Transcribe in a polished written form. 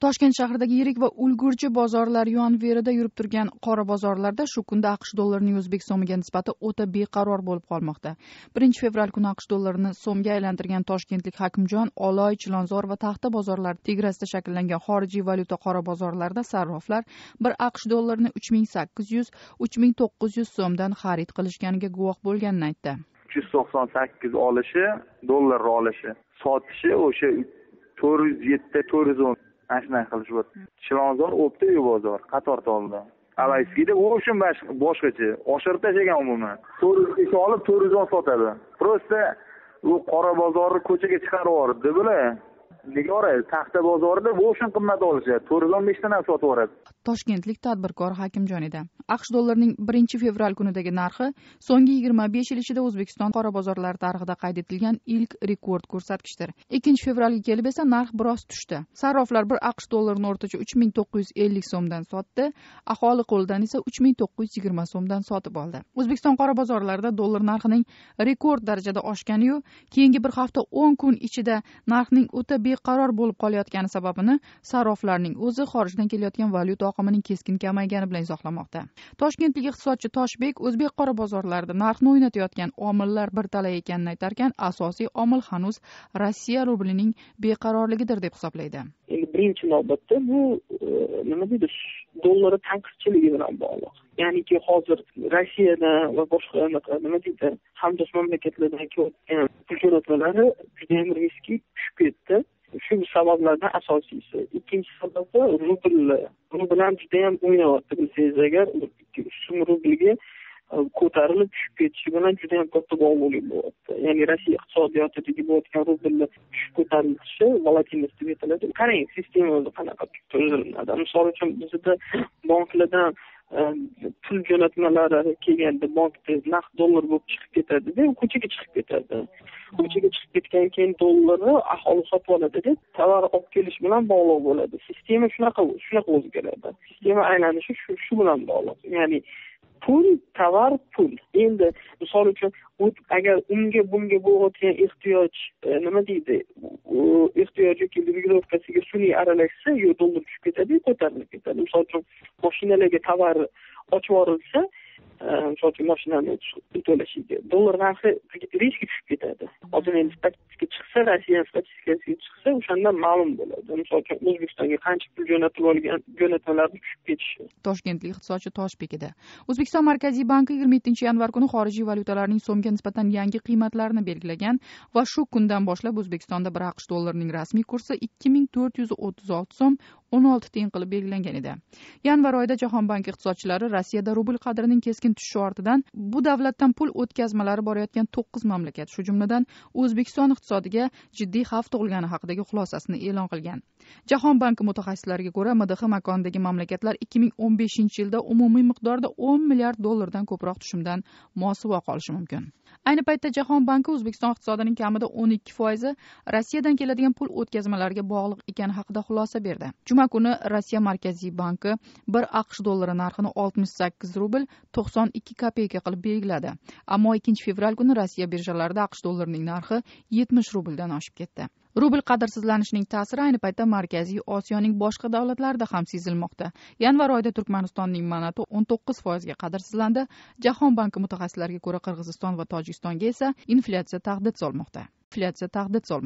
Toshkent shahridagi yirik va ulgurji bozorlar yon-verida yurib turgan qora bozorlarda shu kunda AQSh dollarining o'zbek so'miga nisbati o'ta beqaror bo'lib qolmoqda. 1 fevral kuni AQSh dollarini so'mga aylantirgan toshkentlik Hakimjon Aloy, Chilonzor va Taxta bozorlari tegrasida shakllangan xorijiy valyuta qora bozorlarida sarroflar bir AQSh dollarini 3800-3900 so'mdan xarid qilishganiga guvoh bo'lganini aytdi. 398 olishi, dollar olishi, sotishi o'sha 407-410 ashna qilish bor. Chilonzor o'pdi-yu bozor qator toldi. Alayskida o'sha boshqacha oshirib tashlagan umuman. 400 olib 410 sotadi. Prosta u qora bozorni ko'chaga chiqarib yubordi, bular. Nigora Taxta bozorida bo'shin qimmat olishadi. 415 tadan sotib yuboradi. Toshkentlik tadbirkor Hakimjon edi. AQSh dollarining 1 fevral kunidagi narxi so'nggi 25 yil ichida O'zbekiston qora bozorlari tarixida qayd etilgan ilk rekord ko'rsatkichdir. 2 fevralga kelib esa narx biroz tushdi. Sarroflar bir AQSh dollarini o'rtacha 3950 so'mdan sotdi, aholi qo'lidan esa 3920 so'mdan sotib oldi. O'zbekiston qora bozorlarida dollar narxining rekord darajada oshgani-yu, keyingi bir hafta 10 kun ichida narxning o'ta beqaror bo'lib qolayotgani sababini sarroflarning o'zi xorijdan kelayotgan valyuta oqimining keskin kamaygani bilan izohlamoqda. Toshkentlik iqtisodchi Toshbek o'zbek qora bozorlarida narxni o'ynatayotgan omillar bir talay ekanini aytarkan, asosiy omil hanuz Rossiya rublining beqarorligidir deb hisoblaydi. Endi birinchi navbatda bu nima deydi, dollari tanqidchiligi bilan bog'liq. Ya'niki hozir Rossiyadan va boshqa nima deydi, hamdo'st mamlakatlardan kelayotgan pul jo'natmalari juda ham riskli tushib ketdi. Shu sabablardan asosiysi. Ikkinchi sababi rubl ham juda ham o'ynayapti. Bilsangiz agar 2-3 so'm rubliga ko'tarilib tushib ketishi bilan juda ham katta bog'liqlik bo'lyapti. Ya'ni Rossiya iqtisodiyotidagi bo'layotgan rublni tushib ko'tarilishi volatillik deb ataladi. Qarang, sistemada qanaqa to'ldiradi. Misol uchun bizda banklardan pul jo'natmalari kelganda bankda naqd dollar bo'lib chiqib ketadi-da, ko'chaga chiqib ketadi. Ko'chaga chiqib ketgan keyin dollarni aholi sotib oladi-da, tovar olib kelish bilan bog'liq bo'ladi. Sistema shunaqa o'zgaradi. Sistema aylanishi shu bilan bog'liq. Ya'ni pul, tovar, pul. Endi misol uchun agar unga bunga bo'layotgan ehtiyoj nima deydi, ehtiyojki ligirovkasiga sun'iy aralashsa, yo dollar tushib ketadi, ko'tarilib ketadi. Misol uchun mashinalarga tovar ochib yuborilsa, sochli mashinani to'lashiga dollar narxi riski tushib ketadi. Hozir endi statistika chiqsa, Rossiya statistikasi chiqsa, o'shandan ma'lum bo'ladi. Masalan, O'zbekistonga qancha pul jo'natib olgan jo'natmalarni tushib ketishi. Toshkentlik iqtisodchi Toshbekida O'zbekiston Markaziy banki 27 yanvar kuni xorijiy valyutalarning so'mga nisbatan yangi qiymatlarini belgilagan va shu kundan boshlab O'zbekistonda 1 AQSh dollarining rasmiy kursi 2436 so'm 16 tiyin qilib belgilangan edi. Yanvar oyida Jahon banki iqtisodchilari Rossiyada rubl qadrining keskin tushishi ortidan bu davlatdan pul o'tkazmalari borayotgan 9 mamlakat, shu jumladan O'zbekiston iqtisodiga jiddiy xavf tug'ilgani haqidagi xulosasini e'lon qilgan. Jahon banki mutaxassislariga ko'ra, MDH makonidagi mamlakatlar 2015-yilda umumiy miqdorda 10 milliard dollardan ko'proq tushumdan mosuvo qolishi mumkin. Ayni paytda Jahon banki O'zbekiston iqtisodining kamida 12% Rossiyadan keladigan pul o'tkazmalariga bog'liq ekani haqida xulosa berdi. Juma kuni Rossiya Markaziy banki 1 AQSh dollari narxini 68 rubl 92 kopeyka qilib belgiladi. Ammo 2 fevral kuni Rossiya birjalarida AQSh dollarining narxi 70 rubldan oshib ketdi. Rubl qadrsizlanishining ta'siri ayni paytda Markaziy Osiyoning boshqa davlatlarida ham sezilmoqda. Yanvar oyida Turkmanistonning manati 19% ga qadrsizlandi. Jahon banki mutaxassislariga ko'ra, Qirg'iziston va Tojikistonga esa inflyatsiya tahdid solmoqda.